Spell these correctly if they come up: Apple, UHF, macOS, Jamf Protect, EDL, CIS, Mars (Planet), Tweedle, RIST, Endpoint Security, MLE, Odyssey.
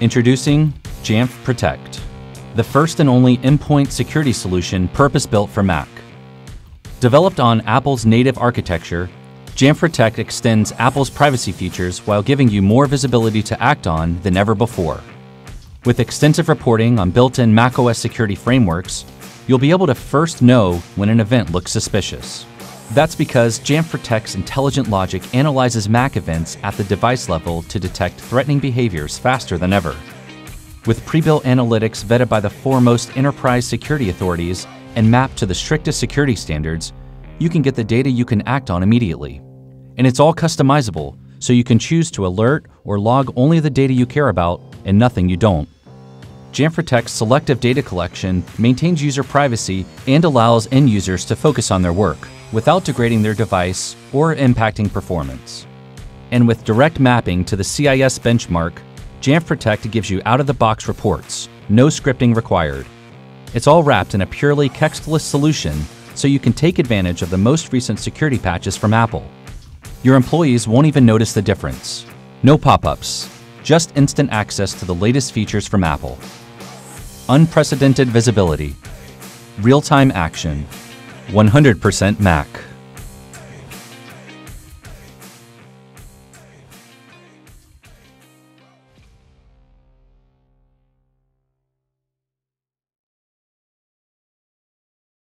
Introducing Jamf Protect, the first and only endpoint security solution purpose-built for Mac. Developed on Apple's native architecture, Jamf Protect extends Apple's privacy features while giving you more visibility to act on than ever before. With extensive reporting on built-in macOS security frameworks, you'll be able to first know when an event looks suspicious. That's because Jamf Protect's intelligent logic analyzes Mac events at the device level to detect threatening behaviors faster than ever. With pre-built analytics vetted by the foremost enterprise security authorities and mapped to the strictest security standards, you can get the data you can act on immediately. And it's all customizable, so you can choose to alert or log only the data you care about and nothing you don't. Jamf Protect's selective data collection maintains user privacy and allows end users to focus on their work without degrading their device or impacting performance. And with direct mapping to the CIS benchmark, Jamf Protect gives you out-of-the-box reports, no scripting required. It's all wrapped in a purely textless solution so you can take advantage of the most recent security patches from Apple. Your employees won't even notice the difference. No pop-ups, just instant access to the latest features from Apple. Unprecedented visibility, real-time action, 100% Mac.